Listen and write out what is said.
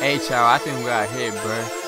Hey, Chau, I think we got hit, bruh.